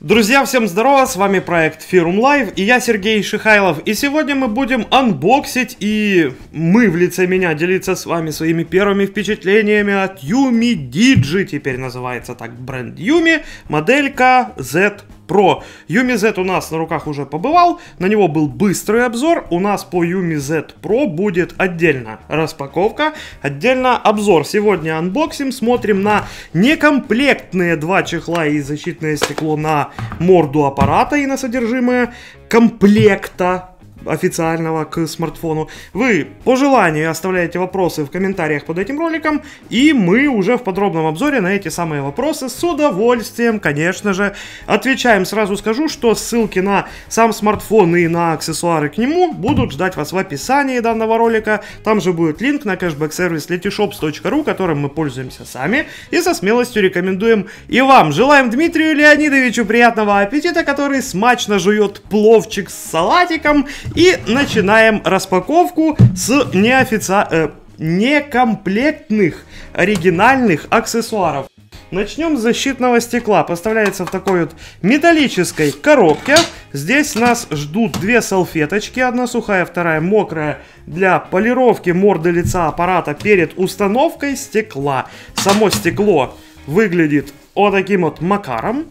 Друзья, всем здорово, с вами проект FERUMM LIVE, и я Сергей Шихайлов, и сегодня мы будем анбоксить, и мы в лице меня делиться с вами своими первыми впечатлениями от UMIDIGI, теперь называется так бренд Yumi, моделька Z Pro. Yumi Z у нас на руках уже побывал, на него был быстрый обзор, у нас по Yumi Z Pro будет отдельно распаковка, отдельно обзор. Сегодня анбоксим, смотрим на некомплектные два чехла и защитное стекло на морду аппарата и на содержимое комплекта официального к смартфону. Вы по желанию оставляете вопросы в комментариях под этим роликом, и мы уже в подробном обзоре на эти самые вопросы с удовольствием, конечно же, отвечаем. Сразу скажу, что ссылки на сам смартфон и на аксессуары к нему будут ждать вас в описании данного ролика. Там же будет линк на кэшбэк-сервис Letyshops.ru, которым мы пользуемся сами и со смелостью рекомендуем и вам. Желаем Дмитрию Леонидовичу приятного аппетита, который смачно жует пловчик с салатиком. И начинаем распаковку с некомплектных оригинальных аксессуаров. Начнем с защитного стекла. Поставляется в такой вот металлической коробке. Здесь нас ждут две салфеточки, одна сухая, вторая мокрая, для полировки морды лица аппарата перед установкой стекла. Само стекло выглядит вот таким вот макаром.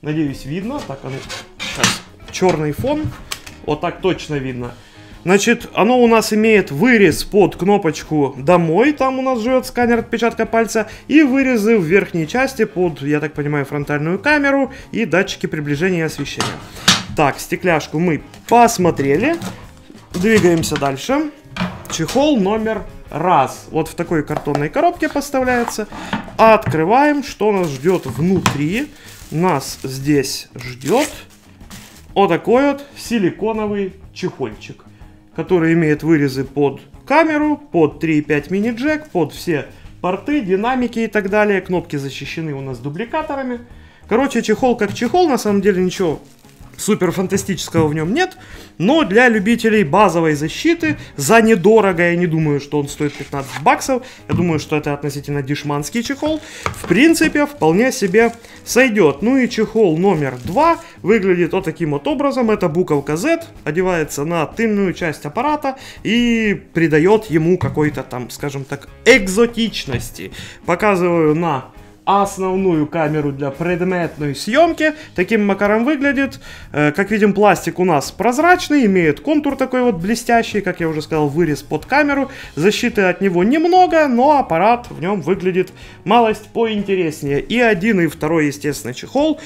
Надеюсь, видно. Так, оно сейчас черный фон. Вот так точно видно. Значит, оно у нас имеет вырез под кнопочку «Домой», там у нас живет сканер отпечатка пальца, и вырезы в верхней части под, я так понимаю, фронтальную камеру и датчики приближения и освещения. Так, стекляшку мы посмотрели. Двигаемся дальше. Чехол номер раз. Вот в такой картонной коробке поставляется. Открываем, что нас ждет внутри. Нас здесь ждет вот такой вот силиконовый чехольчик, который имеет вырезы под камеру, под 3.5 мини-джек, под все порты, динамики и так далее. Кнопки защищены у нас дубликаторами. Короче, чехол как чехол, на самом деле ничего супер фантастического в нем нет, но для любителей базовой защиты за недорого, я не думаю, что он стоит 15 баксов, я думаю, что это относительно дешманский чехол, в принципе, вполне себе сойдет. Ну и чехол номер 2 выглядит вот таким вот образом, это буковка Z, одевается на тыльную часть аппарата и придает ему какой-то там, скажем так, экзотичности. Показываю на основную камеру для предметной съемки. Таким макаром выглядит. Как видим, пластик у нас прозрачный, имеет контур такой вот блестящий, как я уже сказал, вырез под камеру. Защиты от него немного, но аппарат в нем выглядит малость поинтереснее. И один, и второй, естественно, чехол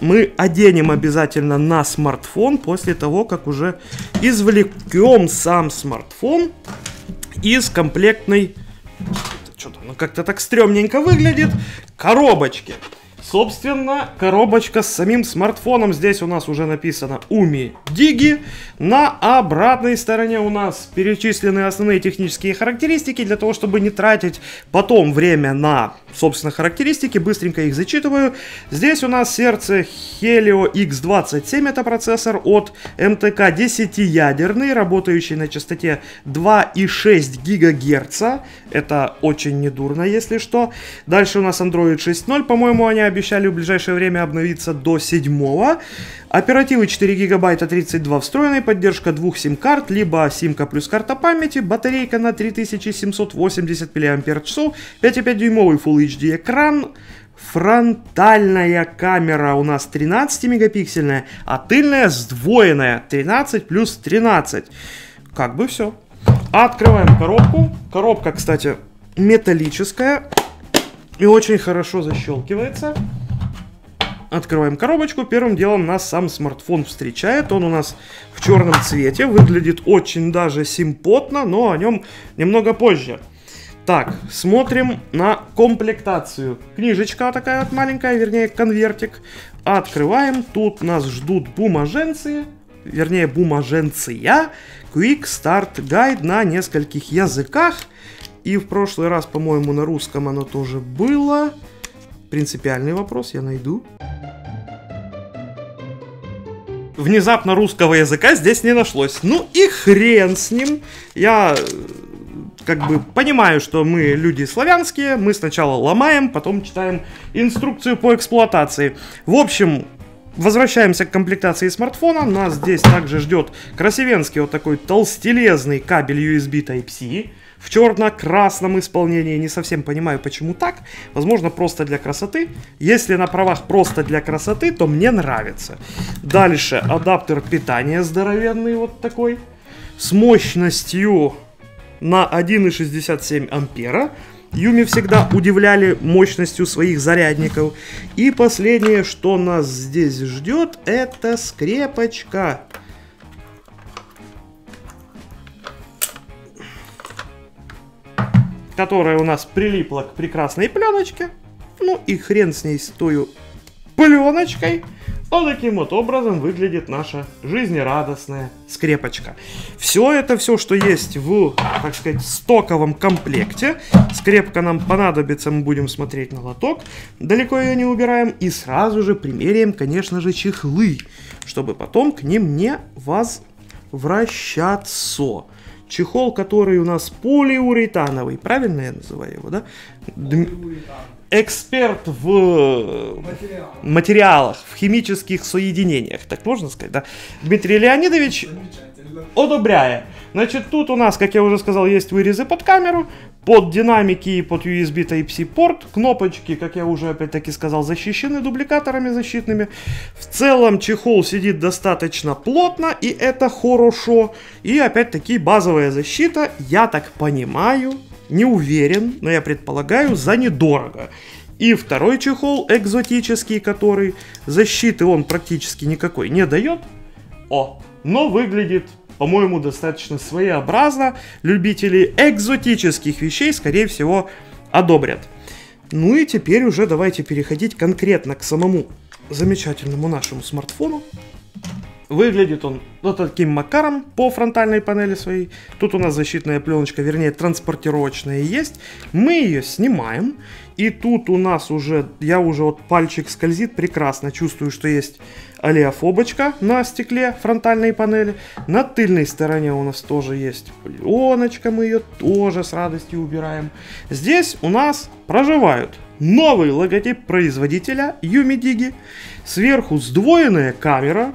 мы оденем обязательно на смартфон после того, как уже извлекем сам смартфон из комплектной... Что-то оно как-то так стрёмненько выглядит. Коробочки. Собственно, коробочка с самим смартфоном. Здесь у нас уже написано UMIDIGI. На обратной стороне у нас перечислены основные технические характеристики. Для того, чтобы не тратить потом время на, собственно, характеристики, быстренько их зачитываю. Здесь у нас сердце Helio X27. Это процессор от MTK 10-ядерный, работающий на частоте 2,6 ГГц. Это очень недурно, если что. Дальше у нас Android 6.0. По-моему, они обещали в ближайшее время обновиться до 7-го. Оперативы 4 гигабайта, 32 встроенные, поддержка 2 сим-карт, либо симка плюс карта памяти, батарейка на 3780 мАч, 5,5-дюймовый Full HD экран, фронтальная камера у нас 13-мегапиксельная, а тыльная сдвоенная, 13 плюс 13. Как бы все. Открываем коробку. Коробка, кстати, металлическая и очень хорошо защелкивается. Открываем коробочку. Первым делом нас сам смартфон встречает. Он у нас в черном цвете. Выглядит очень даже симпотно, но о нем немного позже. Так, смотрим на комплектацию. Книжечка такая вот маленькая, вернее конвертик. Открываем. Тут нас ждут бумаженцы. Вернее, бумаженция. Quick Start Guide на нескольких языках. И в прошлый раз, по-моему, на русском оно тоже было. Принципиальный вопрос, я найду. Внезапно русского языка здесь не нашлось. Ну и хрен с ним. Я как бы понимаю, что мы люди славянские. Мы сначала ломаем, потом читаем инструкцию по эксплуатации. В общем... Возвращаемся к комплектации смартфона. Нас здесь также ждет красивенский вот такой толстелезный кабель USB Type-C. В черно-красном исполнении, не совсем понимаю, почему так. Возможно, просто для красоты. Если на правах просто для красоты, то мне нравится. Дальше адаптер питания здоровенный вот такой. С мощностью на 1,67 ампера. Юми всегда удивляли мощностью своих зарядников. И последнее, что нас здесь ждет, это скрепочка. Которая у нас прилипла к прекрасной пленочке. Ну и хрен с ней, с той пленочкой. Вот таким вот образом выглядит наша жизнерадостная скрепочка. Все это, все, что есть в, так сказать, стоковом комплекте. Скрепка нам понадобится, мы будем смотреть на лоток. Далеко ее не убираем. И сразу же примеряем, конечно же, чехлы, чтобы потом к ним не возвращаться. Чехол, который у нас полиуретановый, правильно я называю его, да? Эксперт в материалах, в химических соединениях, так можно сказать, да? Дмитрий Леонидович одобряет. Значит, тут у нас, как я уже сказал, есть вырезы под камеру, под динамики и под USB Type-C порт. Кнопочки, как я уже опять-таки сказал, защищены дубликаторами защитными. В целом чехол сидит достаточно плотно, и это хорошо. И опять-таки базовая защита, я так понимаю, не уверен, но я предполагаю, за недорого. И второй чехол экзотический, который защиты он практически никакой не дает. О, но выглядит, по-моему, достаточно своеобразно. Любители экзотических вещей, скорее всего, одобрят. Ну и теперь уже давайте переходить конкретно к самому замечательному нашему смартфону. Выглядит он вот таким макаром по фронтальной панели своей. Тут у нас защитная пленочка, вернее, транспортировочная есть. Мы ее снимаем. И тут у нас уже, я уже вот пальчик скользит, прекрасно чувствую, что есть олеофобочка на стекле фронтальной панели. На тыльной стороне у нас тоже есть пленочка, мы ее тоже с радостью убираем. Здесь у нас проживают новый логотип производителя UMIDIGI. Сверху сдвоенная камера.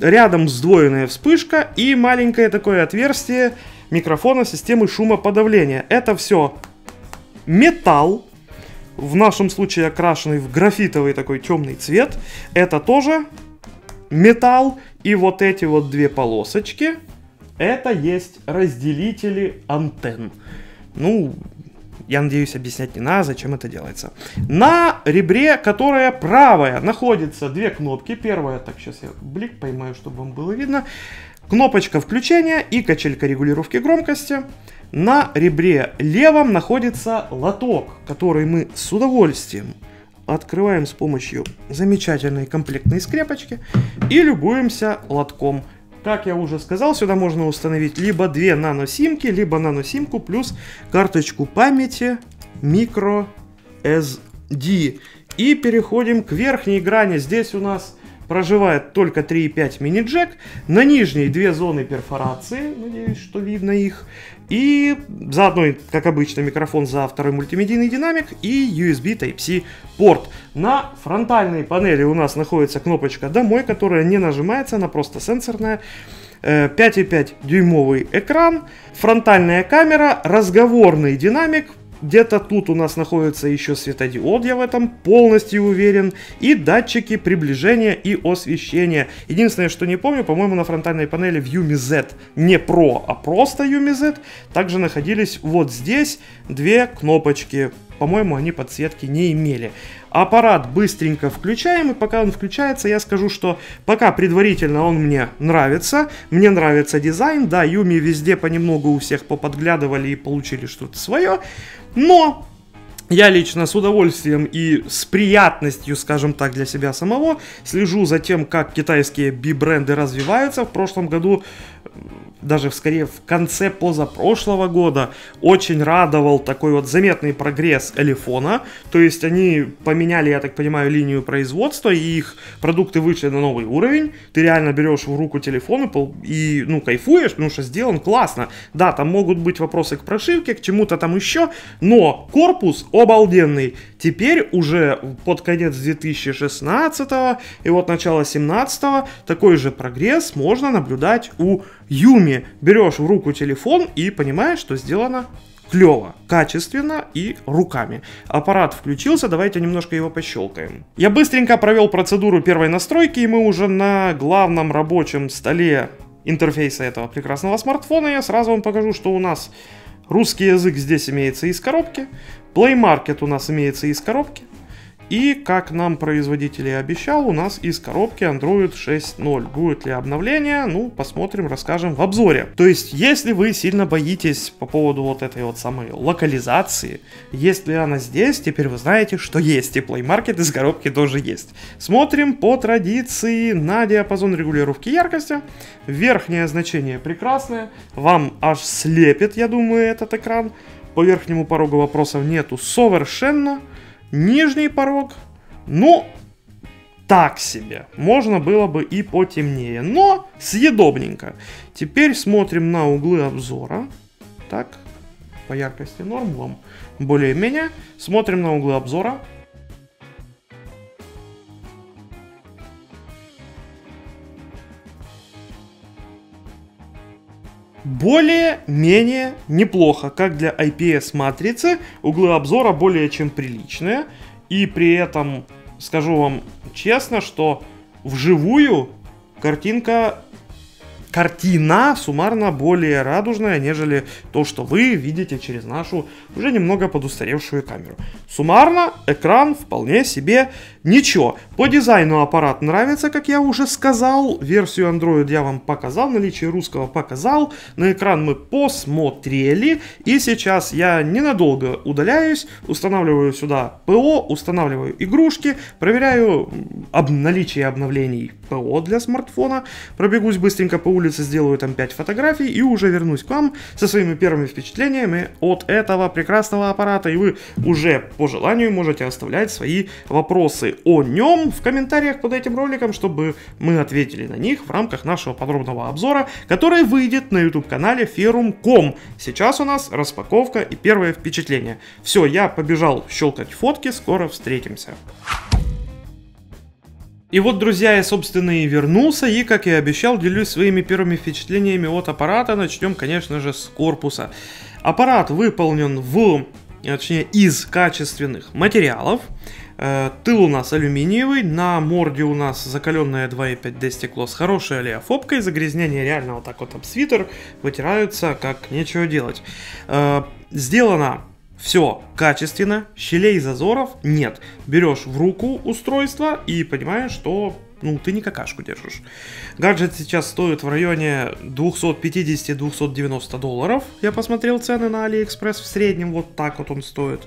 Рядом сдвоенная вспышка и маленькое такое отверстие микрофона системы шумоподавления. Это все металл, в нашем случае окрашенный в графитовый такой темный цвет. Это тоже металл. И вот эти вот две полосочки, это есть разделители антенн. Ну, я надеюсь, объяснять не надо, зачем это делается. На ребре, которая правая, находятся две кнопки. Первая, так, сейчас я блик поймаю, чтобы вам было видно. Кнопочка включения и качелька регулировки громкости. На ребре левом находится лоток, который мы с удовольствием открываем с помощью замечательной комплектной скрепочки. И любуемся лотком. Как я уже сказал, сюда можно установить либо две наносимки, либо наносимку плюс карточку памяти microSD. И переходим к верхней грани. Здесь у нас проживает только 3,5 мини-джек. На нижней две зоны перфорации, надеюсь, что видно их. И заодно, как обычно, микрофон за второй мультимедийный динамик и USB Type-C порт. На фронтальной панели у нас находится кнопочка «Домой», которая не нажимается, она просто сенсорная. 5,5 дюймовый экран, фронтальная камера, разговорный динамик. Где-то тут у нас находится еще светодиод, я в этом полностью уверен. И датчики приближения и освещения. Единственное, что не помню, по-моему, на фронтальной панели в UMI Z, не Pro, а просто UMI Z, также находились вот здесь две кнопочки. По-моему, они подсветки не имели. Аппарат быстренько включаем, и пока он включается, я скажу, что пока предварительно он мне нравится. Мне нравится дизайн, да, Юми везде понемногу у всех поподглядывали и получили что-то свое, но я лично с удовольствием и с приятностью, скажем так, для себя самого слежу за тем, как китайские би-бренды развиваются. В прошлом году даже скорее в конце позапрошлого года очень радовал такой вот заметный прогресс Элифона. То есть они поменяли, я так понимаю, линию производства, и их продукты вышли на новый уровень. Ты реально берешь в руку телефон и, ну, кайфуешь, потому что сделан классно. Да, там могут быть вопросы к прошивке, к чему-то там еще, но корпус обалденный. Теперь уже под конец 2016 и вот начало 2017 такой же прогресс можно наблюдать у Юми. Берешь в руку телефон и понимаешь, что сделано клево, качественно и руками. Аппарат включился, давайте немножко его пощелкаем. Я быстренько провел процедуру первой настройки, и мы уже на главном рабочем столе интерфейса этого прекрасного смартфона. Я сразу вам покажу, что у нас русский язык здесь имеется из коробки, Play Market у нас имеется из коробки, и, как нам производитель и обещал, у нас из коробки Android 6.0. Будет ли обновление? Ну, посмотрим, расскажем в обзоре. То есть, если вы сильно боитесь по поводу вот этой вот самой локализации, если она здесь, теперь вы знаете, что есть. И Play Market из коробки тоже есть. Смотрим по традиции на диапазон регулировки яркости. Верхнее значение прекрасное. Вам аж слепит, я думаю, этот экран. По верхнему порогу вопросов нету совершенно. Нижний порог, ну, так себе, можно было бы и потемнее, но съедобненько. Теперь смотрим на углы обзора, так, по яркости норм, вам более-менее, смотрим на углы обзора. Более-менее неплохо, как для IPS-матрицы, углы обзора более чем приличные. И при этом, скажу вам честно, что вживую картина суммарно более радужная, нежели то, что вы видите через нашу уже немного подустаревшую камеру. Суммарно экран вполне себе ничего. По дизайну аппарат нравится, как я уже сказал. Версию Android я вам показал, наличие русского показал. На экран мы посмотрели. И сейчас я ненадолго удаляюсь, устанавливаю сюда ПО, устанавливаю игрушки, проверяю наличие обновлений ПО для смартфона. Пробегусь быстренько по улице, сделаю там 5 фотографий и уже вернусь к вам со своими первыми впечатлениями от этого прекрасного аппарата. И вы уже по желанию можете оставлять свои вопросы о нем в комментариях под этим роликом, чтобы мы ответили на них в рамках нашего подробного обзора, который выйдет на YouTube-канале Ferumm.com. Сейчас у нас распаковка и первое впечатление. Все, я побежал щелкать фотки, скоро встретимся. И вот, друзья, я, собственно, и вернулся, и, как и обещал, делюсь своими первыми впечатлениями от аппарата. Начнем, конечно же, с корпуса. Аппарат выполнен из качественных материалов. Тыл у нас алюминиевый, на морде у нас закаленное 2,5D стекло с хорошей олеофобкой, загрязнения реально вот так вот об свитер вытираются, как нечего делать. Сделано все качественно, щелей и зазоров нет. Берешь в руку устройство и понимаешь, что... ну, ты не какашку держишь. Гаджет сейчас стоит в районе 250-290 долларов. Я посмотрел цены на AliExpress, в среднем вот так вот он стоит.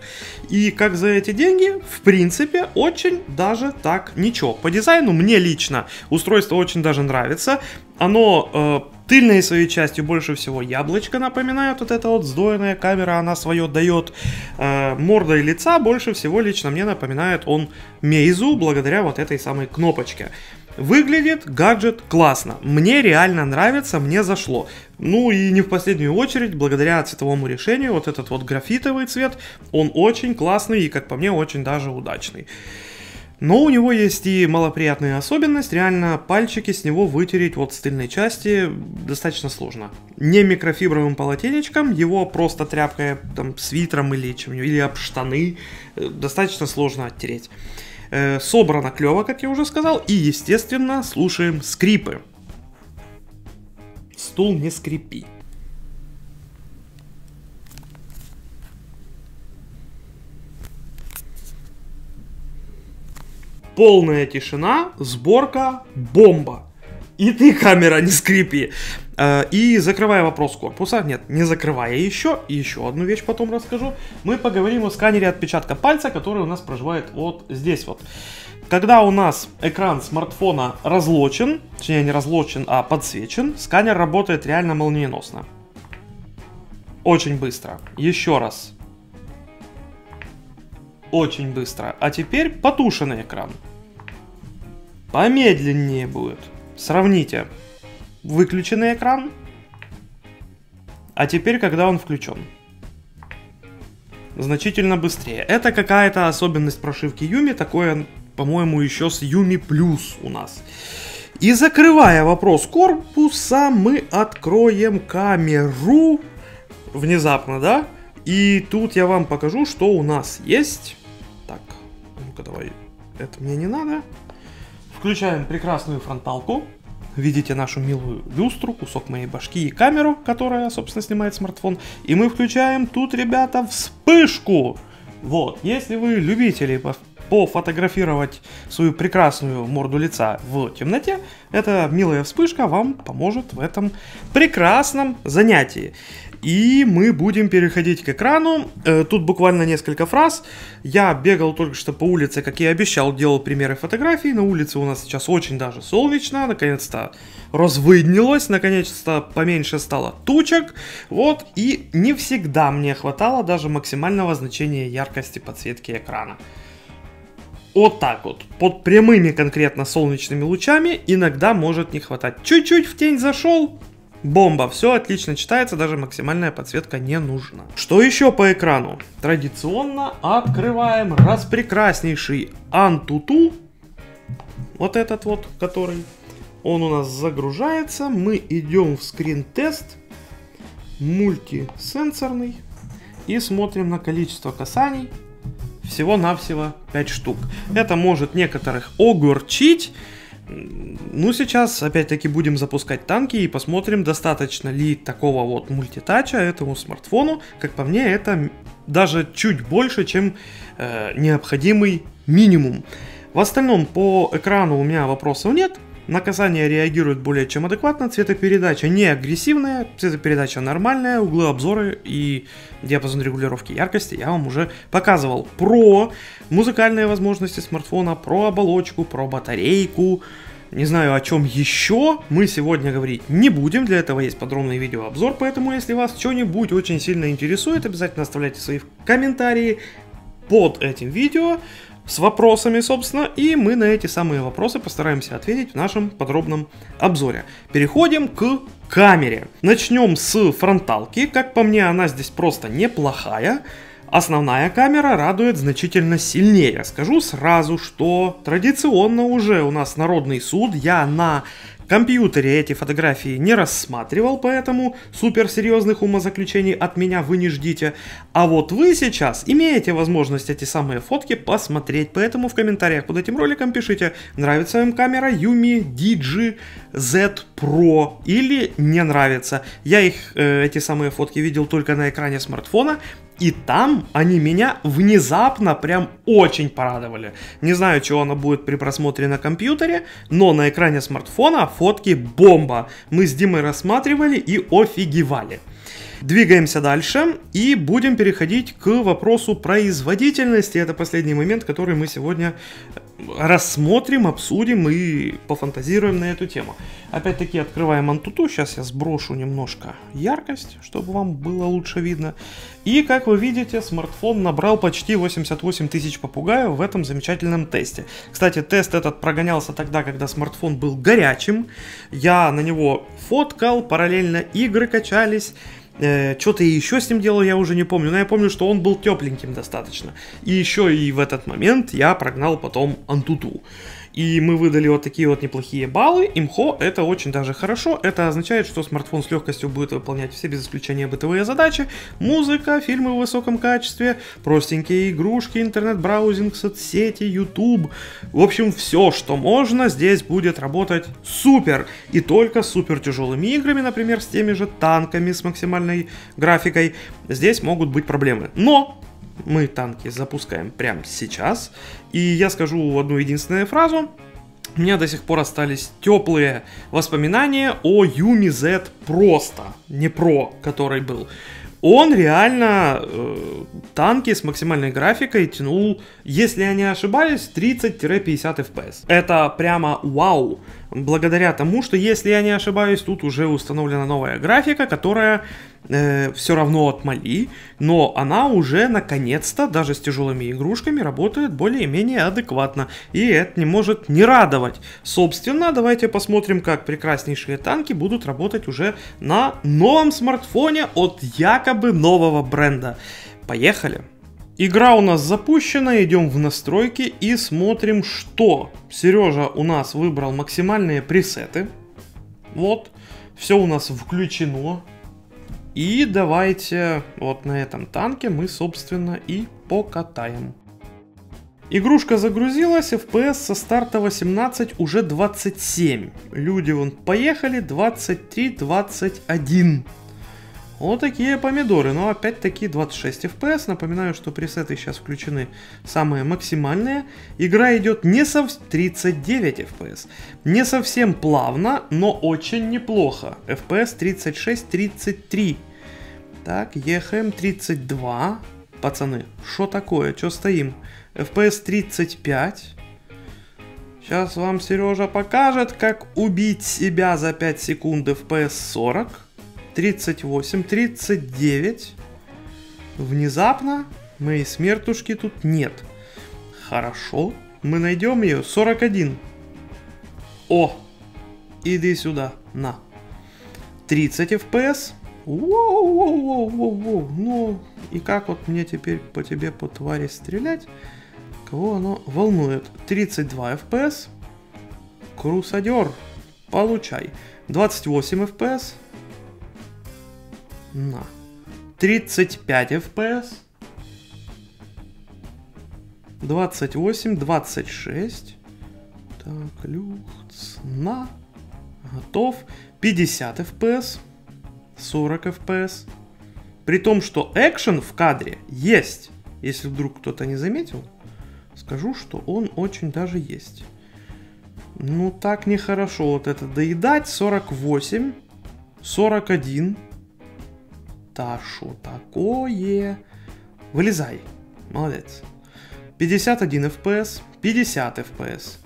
И как за эти деньги, в принципе, очень даже так ничего. По дизайну мне лично устройство очень даже нравится. Оно... тыльной своей частью больше всего яблочко напоминает, вот эта вот сдвоенная камера, она свое дает. Мордой лица больше всего лично мне напоминает он Meizu, благодаря вот этой самой кнопочке. Выглядит гаджет классно, мне реально нравится, мне зашло. Ну и не в последнюю очередь, благодаря цветовому решению, вот этот вот графитовый цвет, он очень классный и, как по мне, очень даже удачный. Но у него есть и малоприятная особенность, реально пальчики с него вытереть вот с тыльной части достаточно сложно. Не микрофибровым полотенечком, его просто тряпкой, там, свитером или чем-нибудь, или об штаны достаточно сложно оттереть. Собрано клево, как я уже сказал, и, естественно, слушаем скрипы. Стул не скрипи. Полная тишина, сборка, бомба. И ты, камера, не скрипи. И закрывая вопрос корпуса, нет, не закрывая еще одну вещь потом расскажу. Мы поговорим о сканере отпечатка пальца, который у нас проживает вот здесь вот. когда у нас экран смартфона разлочен, точнее не разлочен, а подсвечен, сканер работает реально молниеносно. Очень быстро. Еще раз. Очень быстро. А теперь потушенный экран. Помедленнее будет. Сравните. Выключенный экран. А теперь, когда он включен. Значительно быстрее. Это какая-то особенность прошивки Yumi. Такое, по-моему, еще с Yumi Plus у нас. И закрывая вопрос корпуса, мы откроем камеру. Внезапно, да? И тут я вам покажу, что у нас есть. Так, ну-ка давай. Это мне не надо. Включаем прекрасную фронталку. Видите нашу милую люстру, кусок моей башки и камеру, которая, собственно, снимает смартфон. И мы включаем тут, ребята, вспышку. Вот, если вы любители пофотографировать свою прекрасную морду лица в темноте, эта милая вспышка вам поможет в этом прекрасном занятии. И мы будем переходить к экрану. Тут буквально несколько фраз. Я бегал только что по улице, как я и обещал, делал примеры фотографий. На улице у нас сейчас очень даже солнечно. Наконец-то развыднилось, наконец-то поменьше стало тучек. Вот, и не всегда мне хватало даже максимального значения яркости подсветки экрана. Вот так вот, под прямыми конкретно солнечными лучами иногда может не хватать. Чуть-чуть в тень зашел. Бомба, все отлично читается, даже максимальная подсветка не нужна. Что еще по экрану? Традиционно открываем распрекраснейший Antutu. Вот этот вот, который. Он у нас загружается. Мы идем в скрин-тест. Мультисенсорный. И смотрим на количество касаний. Всего-навсего 5 штук. Это может некоторых огорчить. Ну, сейчас опять-таки будем запускать танки и посмотрим, достаточно ли такого вот мультитача этому смартфону. Как по мне, это даже чуть больше, чем необходимый минимум. В остальном по экрану у меня вопросов нет. На касание реагирует более чем адекватно. Цветопередача не агрессивная, цветопередача нормальная, углы обзора и диапазон регулировки яркости я вам уже показывал. Про музыкальные возможности смартфона, про оболочку, про батарейку. Не знаю, о чем еще мы сегодня говорить не будем. Для этого есть подробный видеообзор, поэтому если вас что-нибудь очень сильно интересует, обязательно оставляйте свои комментарии под этим видео. С вопросами, собственно, и мы на эти самые вопросы постараемся ответить в нашем подробном обзоре. Переходим к камере. Начнем с фронталки. Как по мне, она здесь просто неплохая. Основная камера радует значительно сильнее. Скажу сразу, что традиционно уже у нас народный суд. Я на компьютере эти фотографии не рассматривал, поэтому суперсерьезных умозаключений от меня вы не ждите. А вот вы сейчас имеете возможность эти самые фотки посмотреть, поэтому в комментариях под этим роликом пишите, нравится вам камера UMIDIGI Z Pro или не нравится. Я их, эти самые фотки видел только на экране смартфона. И там они меня внезапно прям очень порадовали. Не знаю, чего она будет при просмотре на компьютере, но на экране смартфона фотки бомба. Мы с Димой рассматривали и офигевали. Двигаемся дальше и будем переходить к вопросу производительности. Это последний момент, который мы сегодня рассмотрим, обсудим и пофантазируем на эту тему. Опять-таки открываем Antutu. Сейчас я сброшу немножко яркость, чтобы вам было лучше видно. И как вы видите, смартфон набрал почти 88 тысяч попугаев в этом замечательном тесте. Кстати, тест этот прогонялся тогда, когда смартфон был горячим. Я на него фоткал, параллельно игры качались. Что-то еще с ним делал, я уже не помню, но я помню, что он был тепленьким достаточно. И еще и в этот момент я прогнал потом Antutu. И мы выдали вот такие вот неплохие баллы. Имхо, это очень даже хорошо. Это означает, что смартфон с легкостью будет выполнять все без исключения бытовые задачи. Музыка, фильмы в высоком качестве, простенькие игрушки, интернет-браузинг, соцсети, YouTube. В общем, все, что можно, здесь будет работать супер. И только с супер тяжелыми играми, например, с теми же танками, с максимальной графикой, здесь могут быть проблемы. Но мы танки запускаем прямо сейчас. И я скажу одну единственную фразу. У меня до сих пор остались теплые воспоминания о Yumi Z просто. Не про, который был. он реально танки с максимальной графикой тянул, если я не ошибаюсь, 30-50 FPS. Это прямо вау, благодаря тому, что, если я не ошибаюсь, тут уже установлена новая графика, которая все равно от Mali, но она уже наконец-то, даже с тяжелыми игрушками, работает более-менее адекватно, и это не может не радовать. Собственно, давайте посмотрим, как прекраснейшие танки будут работать уже на новом смартфоне от якобы нового бренда. Поехали! Игра у нас запущена, идем в настройки и смотрим, что Сережа у нас выбрал максимальные пресеты. Вот, все у нас включено. И давайте вот на этом танке мы, собственно, и покатаем. Игрушка загрузилась, FPS со старта 18 уже 27. Люди вон поехали, 23-21. Вот такие помидоры, но опять-таки 26 FPS. Напоминаю, что пресеты сейчас включены самые максимальные. Игра идет не совсем 39 FPS. Не совсем плавно, но очень неплохо. FPS 36-33. Так, ехаем 32. Пацаны, что такое? Что стоим? FPS 35. Сейчас вам Сережа покажет, как убить себя за 5 секунд. FPS 40. 38, 39. Внезапно моей смертушки тут нет. Хорошо, мы найдем ее. 41. О, иди сюда, на. 30 FPS. Воу-воу-воу-воу-воу. Ну, и как вот мне теперь по тебе, по твари, стрелять? Кого оно волнует? 32 FPS. Крусадер, получай. 28 FPS. На. 35 FPS. 28, 26. Так, люкс. На. Готов. 50 FPS. 40 FPS. При том, что экшен в кадре есть. Если вдруг кто-то не заметил, скажу, что он очень даже есть. Ну, так нехорошо вот это доедать. 48. 41. Та шо такое? Вылезай. Молодец. 51 FPS. 50 FPS.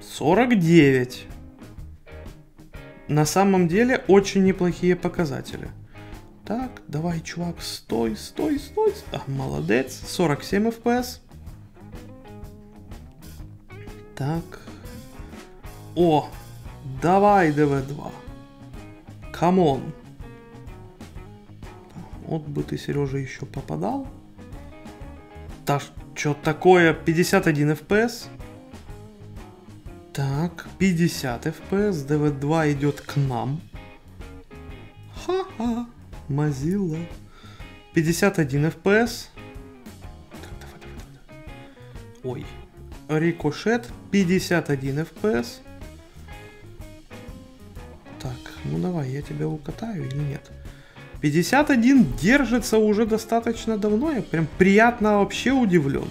49. На самом деле очень неплохие показатели. Так, давай, чувак, стой, стой, стой. А, молодец. 47 FPS. Так. О, давай, ДВ2. Камон. Вот бы ты, Сережа, еще попадал. Так, что такое? 51 FPS. Так, 50 FPS. DV2 идет к нам. Ха-ха. Мазила. 51 FPS. Так, давай, давай, давай. Ой. Рикошет. 51 FPS. Так, ну давай, я тебя укатаю или нет? 51 держится уже достаточно давно, я прям приятно вообще удивлен.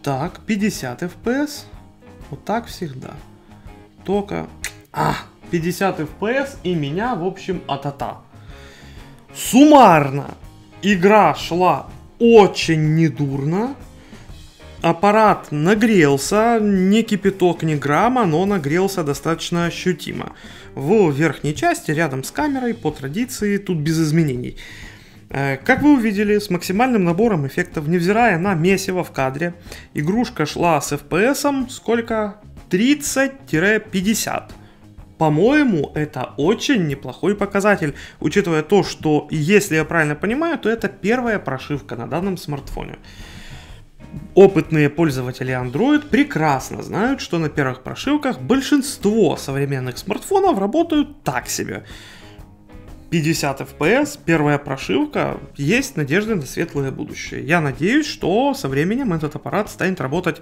Так, 50 FPS, вот так всегда. Только 50 FPS и меня, в общем, а-та-та. Суммарно игра шла очень недурно. Аппарат нагрелся, не кипяток, не грамма, но нагрелся достаточно ощутимо. В верхней части, рядом с камерой, по традиции, тут без изменений. Как вы увидели, с максимальным набором эффектов, невзирая на месиво в кадре, игрушка шла с FPS, сколько? 30-50. По-моему, это очень неплохой показатель, учитывая то, что, если я правильно понимаю, то это первая прошивка на данном смартфоне. Опытные пользователи Android прекрасно знают, что на первых прошивках большинство современных смартфонов работают так себе. 50 FPS, первая прошивка, есть надежда на светлое будущее. Я надеюсь, что со временем этот аппарат станет работать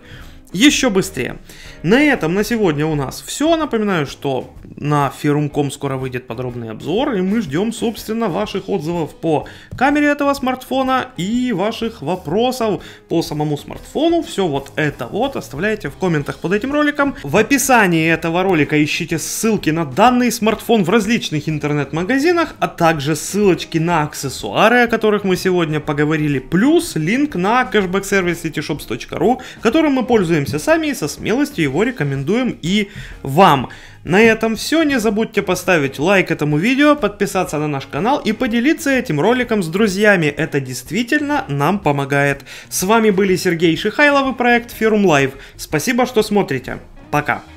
еще быстрее. На этом на сегодня у нас все. Напоминаю, что на Ferumm.com скоро выйдет подробный обзор, и мы ждем, собственно, ваших отзывов по камере этого смартфона и ваших вопросов по самому смартфону. Все вот это вот оставляйте в комментах под этим роликом. В описании этого ролика ищите ссылки на данный смартфон в различных интернет-магазинах, а также ссылочки на аксессуары, о которых мы сегодня поговорили, плюс линк на кэшбэк-сервис Letyshops.ru, которым мы пользуемся сами и со смелостью его рекомендуем и вам. На этом все. Не забудьте поставить лайк этому видео, подписаться на наш канал и поделиться этим роликом с друзьями. Это действительно нам помогает. С вами были Сергей Шихайлов и проект FERUMM LIVE. Спасибо, что смотрите. Пока.